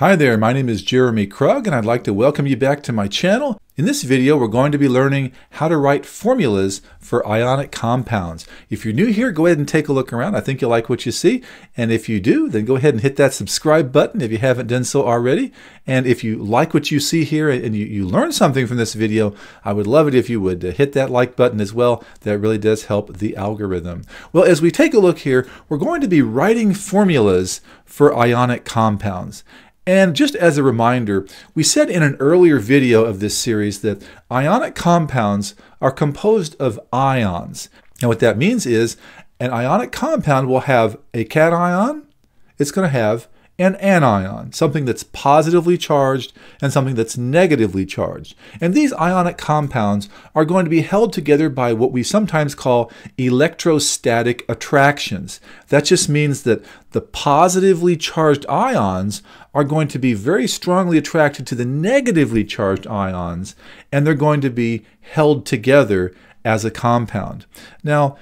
Hi there, my name is Jeremy Krug and I'd like to welcome you back to my channel. In this video we're going to be learning how to write formulas for ionic compounds. If you're new here, go ahead and take a look around. I think you'll like what you see, and if you do, then go ahead and hit that subscribe button if you haven't done so already. And if you like what you see here and you learn something from this video, I would love it if you would hit that like button as well. That really does help the algorithm. Well, as we take a look here, we're going to be writing formulas for ionic compounds. And just as a reminder, we said in an earlier video of this series that ionic compounds are composed of ions. And what that means is an ionic compound will have a cation, it's going to have an anion, something that's positively charged and something that's negatively charged. And these ionic compounds are going to be held together by what we sometimes call electrostatic attractions. That just means that the positively charged ions are going to be very strongly attracted to the negatively charged ions, and they're going to be held together as a compound. Now,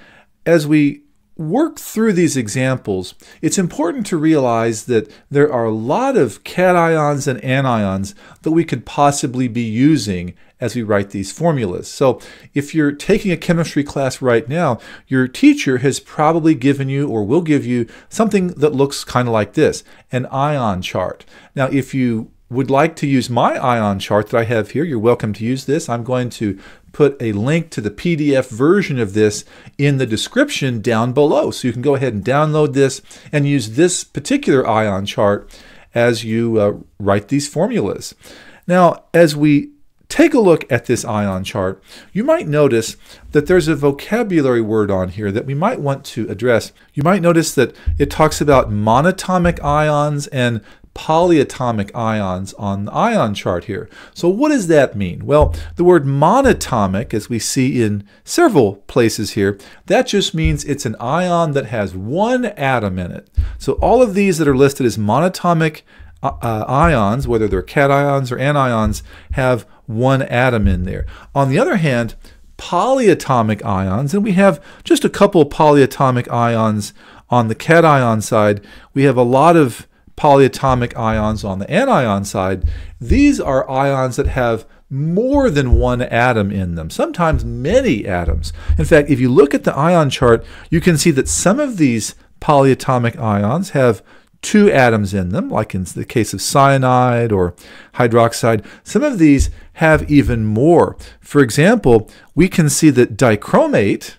as we work through these examples, it's important to realize that there are a lot of cations and anions that we could possibly be using as we write these formulas. So if you're taking a chemistry class right now, your teacher has probably given you or will give you something that looks kind of like this, an ion chart. Now, if you would like to use my ion chart that I have here, you're welcome to use this. I'm going to put a link to the PDF version of this in the description down below. So you can go ahead and download this and use this particular ion chart as you write these formulas. Now, as we take a look at this ion chart, you might notice that there's a vocabulary word on here that we might want to address. You might notice that it talks about monatomic ions and polyatomic ions on the ion chart here. So what does that mean? Well, the word monatomic, as we see in several places here, that just means it's an ion that has one atom in it. So all of these that are listed as monatomic ions, whether they're cations or anions, have one atom in there. On the other hand, polyatomic ions, and we have just a couple polyatomic ions on the cation side. We have a lot of polyatomic ions on the anion side. These are ions that have more than one atom in them, sometimes many atoms. In fact, if you look at the ion chart, you can see that some of these polyatomic ions have two atoms in them, like in the case of cyanide or hydroxide. Some of these have even more. For example, we can see that dichromate,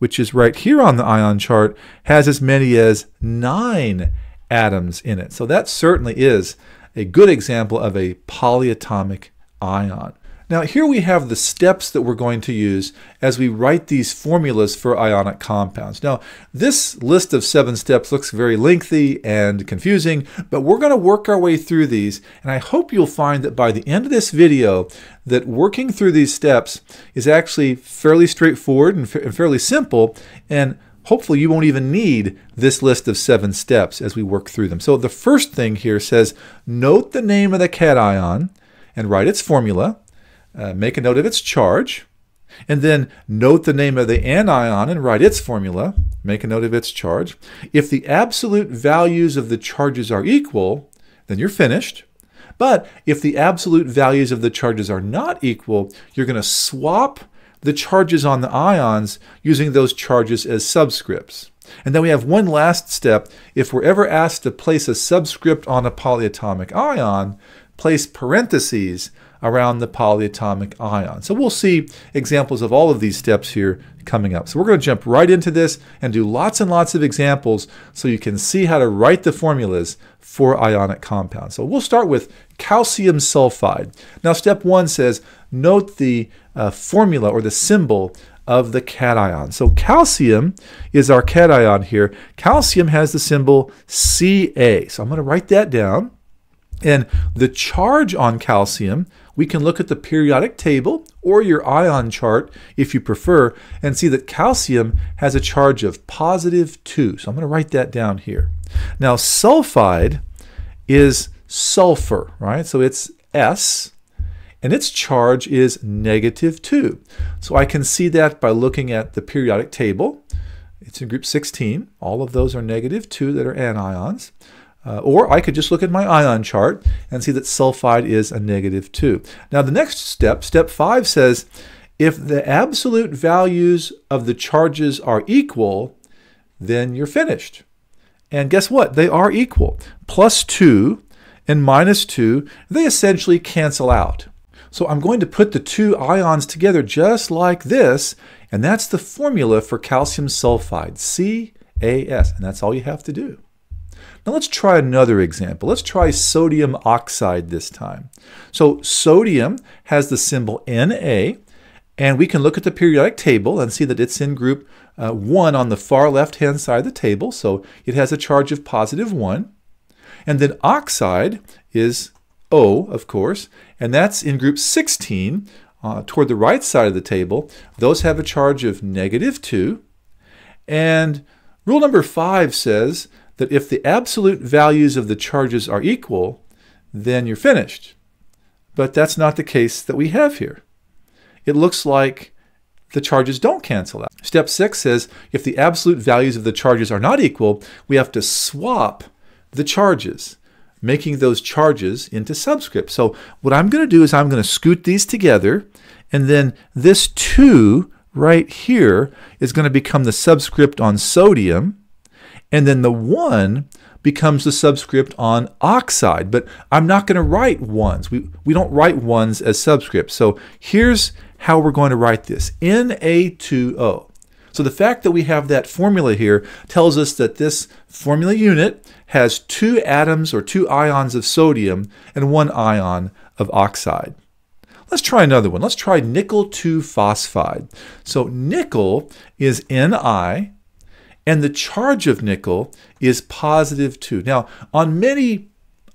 which is right here on the ion chart, has as many as 9 atoms in it. So that certainly is a good example of a polyatomic ion. Now here we have the steps that we're going to use as we write these formulas for ionic compounds. Now this list of 7 steps looks very lengthy and confusing, but we're going to work our way through these, and I hope you'll find that by the end of this video that working through these steps is actually fairly straightforward and fairly simple, and hopefully you won't even need this list of 7 steps as we work through them. So the first thing here says, note the name of the cation and write its formula, make a note of its charge, and then note the name of the anion and write its formula, make a note of its charge. If the absolute values of the charges are equal, then you're finished. But if the absolute values of the charges are not equal, you're going to swap the charges on the ions using those charges as subscripts. And then we have one last step. If we're ever asked to place a subscript on a polyatomic ion, place parentheses around the polyatomic ion. So we'll see examples of all of these steps here coming up. So we're going to jump right into this and do lots and lots of examples so you can see how to write the formulas for ionic compounds. So we'll start with calcium sulfide. Now step 1 says note the formula or the symbol of the cation. So calcium is our cation here. Calcium has the symbol Ca. So I'm going to write that down. And the charge on calcium, we can look at the periodic table or your ion chart if you prefer, and see that calcium has a charge of positive 2. So I'm going to write that down here. Now sulfide is sulfur, right? So it's S, and its charge is negative 2. So I can see that by looking at the periodic table. It's in group 16. All of those are negative 2 that are anions. Or I could just look at my ion chart and see that sulfide is a -2. Now the next step, step 5, says if the absolute values of the charges are equal, then you're finished. And guess what? They are equal. +2 and -2, they essentially cancel out. So I'm going to put the two ions together just like this, and that's the formula for calcium sulfide, CaS, and that's all you have to do. Now let's try another example. Let's try sodium oxide this time. So sodium has the symbol Na, and we can look at the periodic table and see that it's in group 1 on the far left-hand side of the table, so it has a charge of +1. And then oxide is O, of course, and that's in group 16 toward the right side of the table. Those have a charge of -2. And rule number 5 says that if the absolute values of the charges are equal, then you're finished. But that's not the case that we have here. It looks like the charges don't cancel out. Step 6 says if the absolute values of the charges are not equal, we have to swap the charges, making those charges into subscripts. So what I'm going to do is I'm going to scoot these together, and then this 2 right here is going to become the subscript on sodium, and then the 1 becomes the subscript on oxide. But I'm not going to write 1s. We don't write 1s as subscripts. So here's how we're going to write this, Na2O. So the fact that we have that formula here tells us that this formula unit has 2 atoms or 2 ions of sodium and 1 ion of oxide. Let's try another one. Let's try nickel 2 phosphide. So nickel is Ni, and the charge of nickel is +2. Now, on many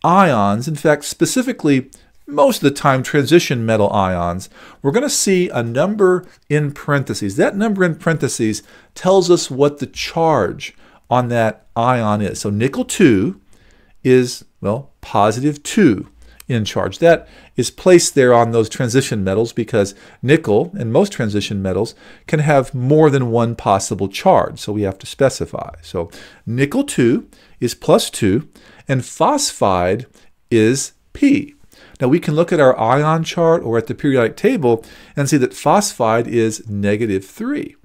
ions, in fact, specifically most of the time transition metal ions, we're going to see a number in parentheses. That number in parentheses tells us what the charge on that ion is. So nickel 2 is, well, +2 in charge. That is placed there on those transition metals because nickel and most transition metals can have more than one possible charge, so we have to specify. So nickel 2 is +2, and phosphide is P. Now we can look at our ion chart or at the periodic table and see that phosphide is -3.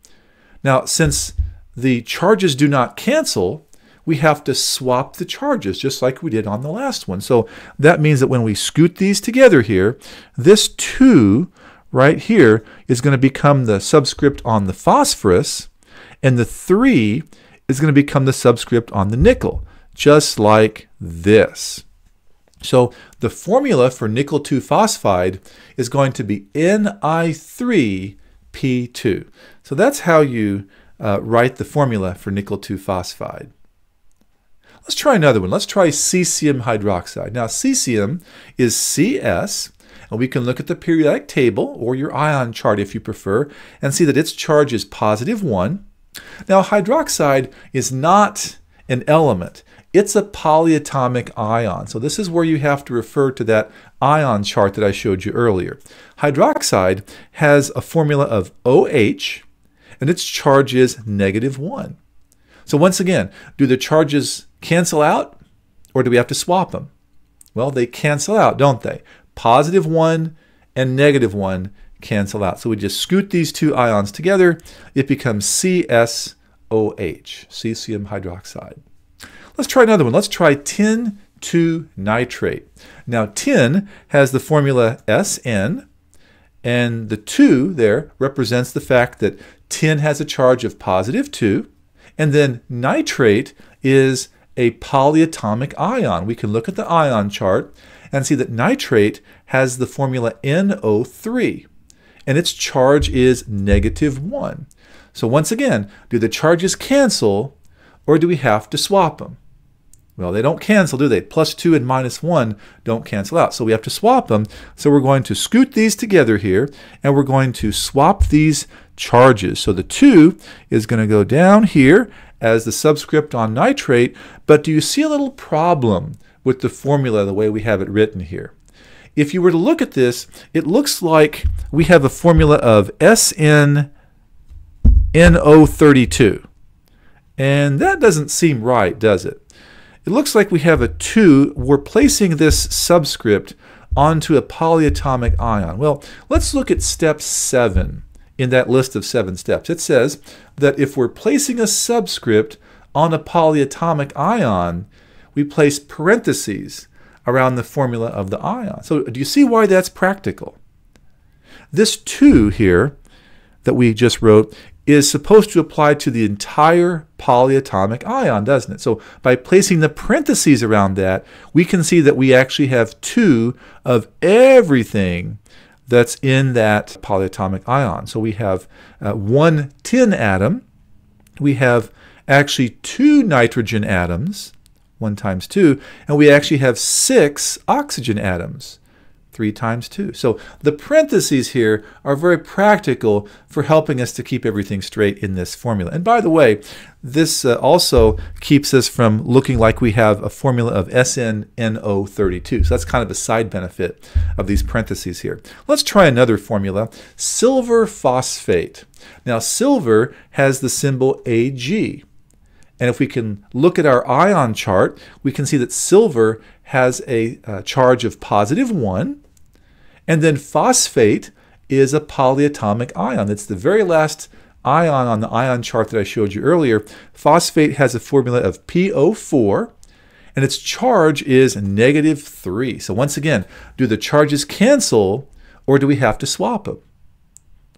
Now since the charges do not cancel, we have to swap the charges just like we did on the last one. So that means that when we scoot these together here, this 2 right here is going to become the subscript on the phosphorus, and the 3 is going to become the subscript on the nickel, just like this. So the formula for nickel 2 phosphide is going to be Ni3P2. So that's how you write the formula for nickel 2 phosphide. Let's try another one. Let's try cesium hydroxide. Now cesium is Cs, and we can look at the periodic table or your ion chart if you prefer and see that its charge is +1. Now hydroxide is not an element. It's a polyatomic ion. So this is where you have to refer to that ion chart that I showed you earlier. Hydroxide has a formula of OH, and its charge is -1. So once again, do the charges cancel out, or do we have to swap them? Well, they cancel out, don't they? +1 and -1 cancel out. So we just scoot these two ions together. It becomes CsOH, cesium hydroxide. Let's try another one. Let's try tin 2 nitrate. Now tin has the formula Sn, and the 2 there represents the fact that tin has a charge of +2, and then nitrate is a polyatomic ion. We can look at the ion chart and see that nitrate has the formula NO3, and its charge is -1. So once again, do the charges cancel, or do we have to swap them? Well, they don't cancel, do they? +2 and -1 don't cancel out, so we have to swap them. So we're going to scoot these together here, and we're going to swap these charges. So the 2 is going to go down here as the subscript on nitrate, but do you see a little problem with the formula the way we have it written here? If you were to look at this, it looks like we have a formula of SnNO32, and that doesn't seem right, does it? It looks like we have a 2. We're placing this subscript onto a polyatomic ion. Well, let's look at step 7 in that list of 7 steps. It says that if we're placing a subscript on a polyatomic ion, we place parentheses around the formula of the ion. So do you see why that's practical? This 2 here that we just wrote is supposed to apply to the entire polyatomic ion, doesn't it? So by placing the parentheses around that, we can see that we actually have 2 of everything that's in that polyatomic ion. So we have 1 tin atom. We have actually 2 nitrogen atoms, 1 times 2, and we actually have 6 oxygen atoms, 3 times 2. So the parentheses here are very practical for helping us to keep everything straight in this formula. And by the way, this also keeps us from looking like we have a formula of SnNO32. So that's kind of a side benefit of these parentheses here. Let's try another formula, silver phosphate. Now silver has the symbol Ag. And if we can look at our ion chart, we can see that silver has a charge of +1. And then phosphate is a polyatomic ion. It's the very last ion on the ion chart that I showed you earlier. Phosphate has a formula of PO4, and its charge is -3. So once again, do the charges cancel, or do we have to swap them?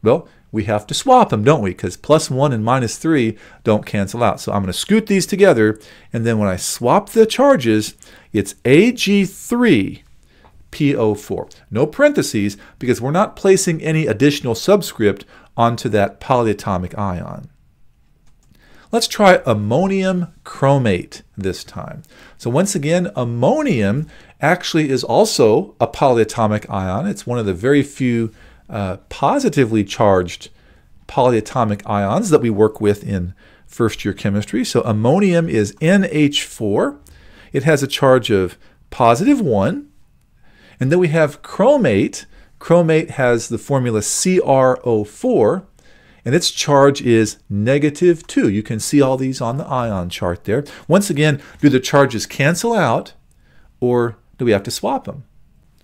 Well, we have to swap them, don't we? Because +1 and -3 don't cancel out. So I'm going to scoot these together, and then when I swap the charges, it's Ag3PO4. No parentheses, because we're not placing any additional subscript onto that polyatomic ion. Let's try ammonium chromate this time. So once again, ammonium actually is also a polyatomic ion. It's one of the very few positively charged polyatomic ions that we work with in first-year chemistry. So ammonium is NH4. It has a charge of +1. And then we have chromate. Chromate has the formula CrO4, and its charge is -2. You can see all these on the ion chart there. Once again, do the charges cancel out, or do we have to swap them?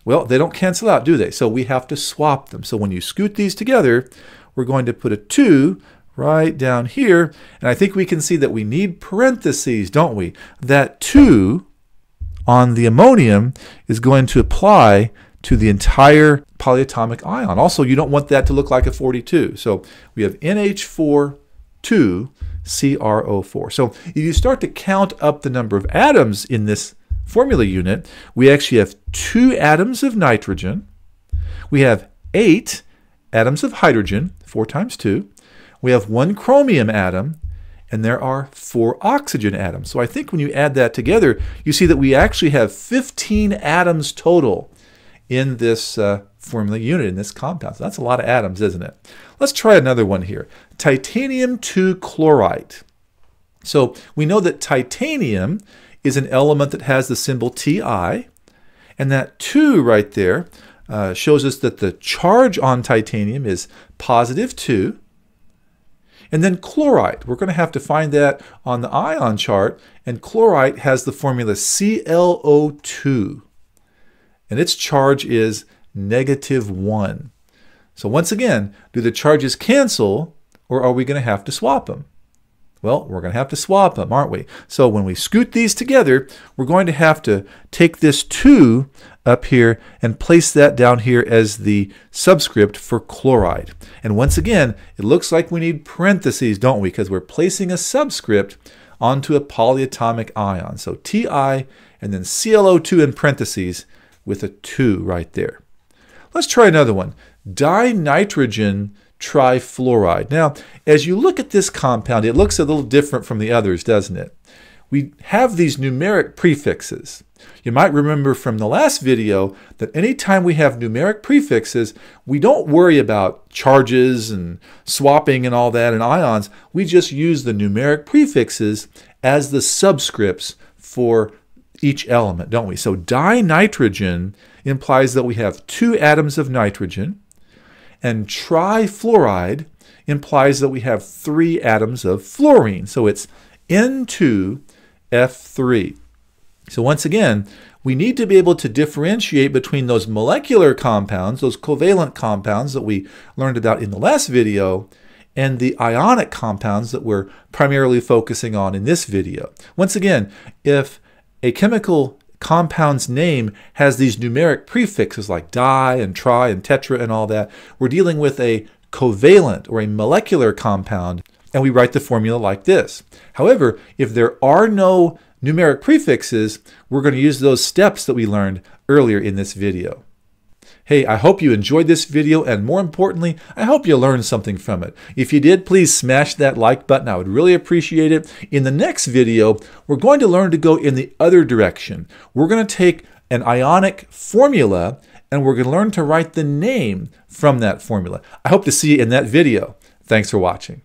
Well, they don't cancel out, do they? So we have to swap them. So when you scoot these together, we're going to put a 2 right down here. And I think we can see that we need parentheses, don't we? That 2 on the ammonium is going to apply to the entire polyatomic ion. Also, you don't want that to look like a 42. So we have NH4 2 CrO4. So if you start to count up the number of atoms in this formula unit, we actually have 2 atoms of nitrogen. We have 8 atoms of hydrogen, 4 times 2. We have 1 chromium atom, and there are 4 oxygen atoms. So I think when you add that together, you see that we actually have 15 atoms total in this formula unit, in this compound. So that's a lot of atoms, isn't it? Let's try another one here, titanium 2 chlorite. So we know that titanium is an element that has the symbol Ti, and that 2 right there shows us that the charge on titanium is +2. And then chlorite, we're going to have to find that on the ion chart, and chlorite has the formula ClO2, and its charge is -1. So once again, do the charges cancel, or are we going to have to swap them? Well, we're going to have to swap them, aren't we? So when we scoot these together, we're going to have to take this 2 up here and place that down here as the subscript for chloride. And once again, it looks like we need parentheses, don't we? Because we're placing a subscript onto a polyatomic ion. So Ti and then ClO2 in parentheses with a 2 right there. Let's try another one, dinitrogen trifluoride. Now, as you look at this compound, it looks a little different from the others, doesn't it? We have these numeric prefixes. You might remember from the last video that anytime we have numeric prefixes, we don't worry about charges and swapping and all that and ions. We just use the numeric prefixes as the subscripts for each element, don't we? So dinitrogen implies that we have 2 atoms of nitrogen, and trifluoride implies that we have 3 atoms of fluorine. So it's N2F3. So once again, we need to be able to differentiate between those molecular compounds, those covalent compounds that we learned about in the last video, and the ionic compounds that we're primarily focusing on in this video. Once again, if a chemical compound's name has these numeric prefixes like di and tri and tetra and all that, we're dealing with a covalent or a molecular compound, and we write the formula like this. However, if there are no numeric prefixes, we're going to use those steps that we learned earlier in this video. Hey, I hope you enjoyed this video, and more importantly, I hope you learned something from it. If you did, please smash that like button. I would really appreciate it. In the next video, we're going to learn to go in the other direction. We're going to take an ionic formula, and we're going to learn to write the name from that formula. I hope to see you in that video. Thanks for watching.